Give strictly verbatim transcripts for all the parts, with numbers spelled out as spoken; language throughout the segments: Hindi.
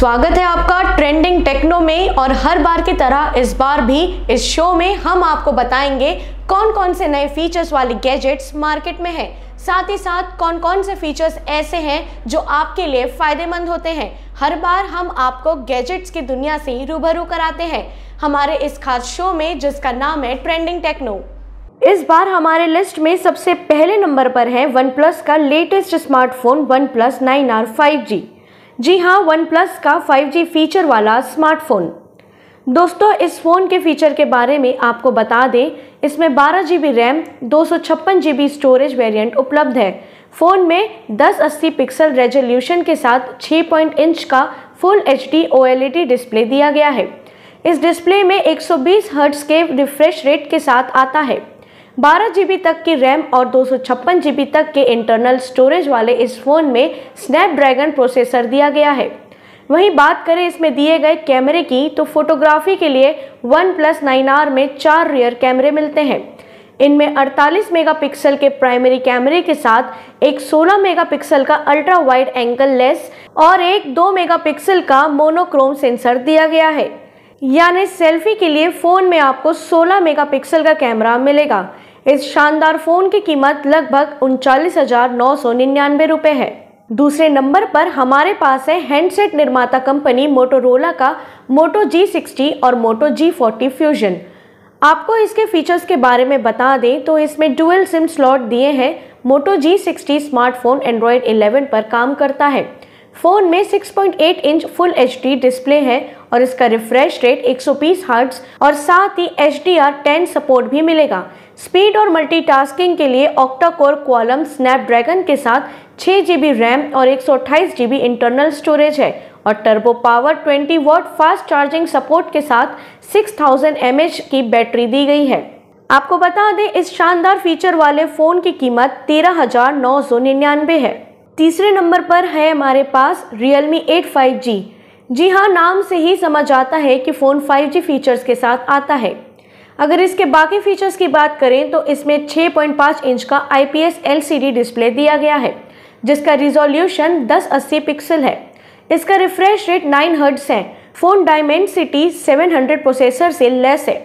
स्वागत है आपका ट्रेंडिंग टेक्नो में। और हर बार की तरह इस बार भी इस शो में हम आपको बताएंगे कौन कौन से नए फीचर्स वाले गैजेट्स मार्केट में हैं, साथ ही साथ कौन कौन से फीचर्स ऐसे हैं जो आपके लिए फ़ायदेमंद होते हैं। हर बार हम आपको गैजेट्स की दुनिया से रूबरू कराते हैं हमारे इस खास शो में जिसका नाम है ट्रेंडिंग टेक्नो। इस बार हमारे लिस्ट में सबसे पहले नंबर पर है OnePlus का latest smartphone OnePlus nine R five G. जी हाँ, OnePlus का फाइव जी फीचर वाला स्मार्टफोन। दोस्तों, इस फ़ोन के फीचर के बारे में आपको बता दें, इसमें बारह जी बी रैम दो सौ छप्पन जी बी स्टोरेज वेरिएंट उपलब्ध है। फ़ोन में दस अस्सी पिक्सल रेजोल्यूशन के साथ छह पॉइंट इंच का full H D O L E D display दिया गया है। इस डिस्प्ले में एक सौ बीस हर्ट्ज के रिफ्रेश रेट के साथ आता है। बारह जीबी तक की रैम और दो सौ छप्पन जीबी तक के इंटरनल स्टोरेज वाले इस फ़ोन में स्नैपड्रैगन प्रोसेसर दिया गया है। वहीं बात करें इसमें दिए गए कैमरे की, तो फोटोग्राफी के लिए OnePlus नाइन आर में चार रियर कैमरे मिलते हैं। इनमें अड़तालीस मेगापिक्सल के प्राइमरी कैमरे के साथ एक सोलह मेगापिक्सल का अल्ट्रा वाइड एंगल लेंस और एक दो मेगापिक्सल का मोनोक्रोम सेंसर दिया गया है। यानी सेल्फी के लिए फ़ोन में आपको सोलह मेगापिक्सल का कैमरा मिलेगा। इस शानदार फ़ोन की कीमत लगभग उनचालीस हज़ार नौ सौ निन्यानवे रुपये है। दूसरे नंबर पर हमारे पास है हैंडसेट निर्माता कंपनी मोटोरोला का मोटो जी सिक्सटी और मोटो जी फोर्टी फ्यूजन। आपको इसके फीचर्स के बारे में बता दें तो इसमें डुअल सिम स्लॉट दिए हैं। Moto G sixty smartphone Android eleven पर काम करता है। फ़ोन में six point eight inch full HD display है और इसका रिफ्रेश रेट एक सौ बीस हर्ट्ज और साथ ही H D R ten support भी मिलेगा। स्पीड और मल्टीटास्किंग के लिए ऑक्टा-कोर क्वालकॉम स्नैपड्रैगन के साथ छः जी बी रैम और एक सौ अट्ठाईस जी बी इंटरनल स्टोरेज है और टर्बो पावर बीस वाट फास्ट चार्जिंग सपोर्ट के साथ six thousand M A H की बैटरी दी गई है। आपको बता दें, इस शानदार फीचर वाले फ़ोन की कीमत तेरह हज़ार नौ सौ निन्यानवे है। तीसरे नंबर पर है हमारे पास Realme एट फाइव जी। जी हाँ, नाम से ही समझ आता है कि फ़ोन फाइव जी फीचर्स के साथ आता है। अगर इसके बाकी फीचर्स की बात करें तो इसमें छह पॉइंट पाँच इंच का I P S L C D display दिया गया है जिसका रिजोल्यूशन दस अस्सी पिक्सल है। इसका रिफ्रेश रेट नौ हर्ट्ज है। Phone Dimensity seven hundred processor से लेस है।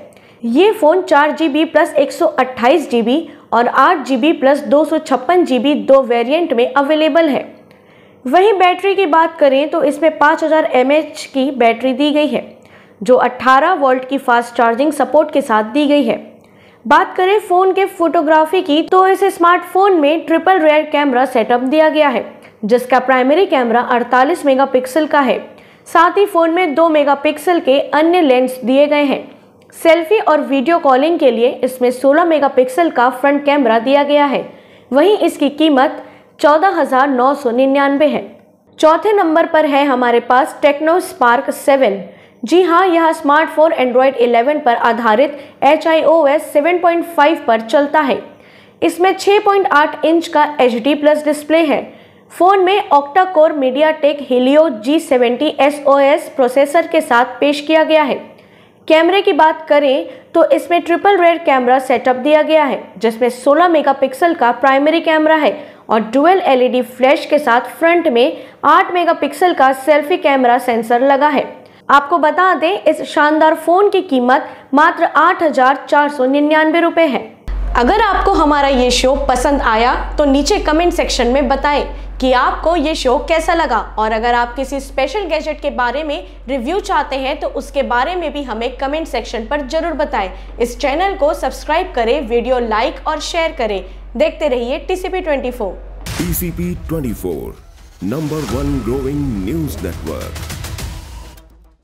ये फ़ोन चार जी बी प्लस एक सौ अट्ठाईस जी बी और आठ जी बी प्लस दो सौ छप्पन जी बी दो वेरिएंट में अवेलेबल है। वहीं बैटरी की बात करें तो इसमें पाँच हज़ार एम ए एच की बैटरी दी गई है जो अठारह वोल्ट की फास्ट चार्जिंग सपोर्ट के साथ दी गई है। बात करें फ़ोन के फोटोग्राफी की तो इस स्मार्टफोन में ट्रिपल रियर कैमरा सेटअप दिया गया है जिसका प्राइमरी कैमरा अड़तालीस मेगापिक्सल का है। साथ ही फ़ोन में दो मेगापिक्सल के अन्य लेंस दिए गए हैं। सेल्फी और वीडियो कॉलिंग के लिए इसमें सोलह मेगापिक्सल का फ्रंट कैमरा दिया गया है। वहीं इसकी कीमत चौदह हज़ार नौ सौ निन्यानवे है। चौथे नंबर पर है हमारे पास टेक्नो स्पार्क सेवन। जी हाँ, यह स्मार्टफोन एंड्रॉयड इलेवन पर आधारित H I O S seven point five पर चलता है। इसमें छह पॉइंट आठ इंच का एच डी प्लस डिस्प्ले है। फ़ोन में octa core MediaTek Helio G seventy S O S processor के साथ पेश किया गया है। कैमरे की बात करें तो इसमें ट्रिपल रियर कैमरा सेटअप दिया गया है जिसमें सोलह मेगापिक्सल का प्राइमरी कैमरा है और dual L E D flash के साथ फ्रंट में आठ मेगापिक्सल का सेल्फी कैमरा सेंसर लगा है। आपको बता दें, इस शानदार फ़ोन की कीमत मात्र आठ हज़ार चार सौ निन्यानवे रुपये है। अगर आपको हमारा ये शो पसंद आया तो नीचे कमेंट सेक्शन में बताएं कि आपको ये शो कैसा लगा, और अगर आप किसी स्पेशल गैजेट के बारे में रिव्यू चाहते हैं तो उसके बारे में भी हमें कमेंट सेक्शन पर ज़रूर बताएं। इस चैनल को सब्सक्राइब करें, वीडियो लाइक और शेयर करें। देखते रहिए T C P twenty four. T C P twenty four, number one growing news network.